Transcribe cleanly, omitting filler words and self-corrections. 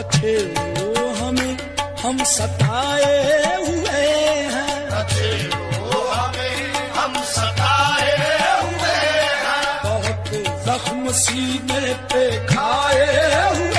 अच्छे वो हमें हम सताए हुए हैं, अच्छे वो हमें हम सताए हुए हैं, बहुत जख्म सीने पे खाए हुए।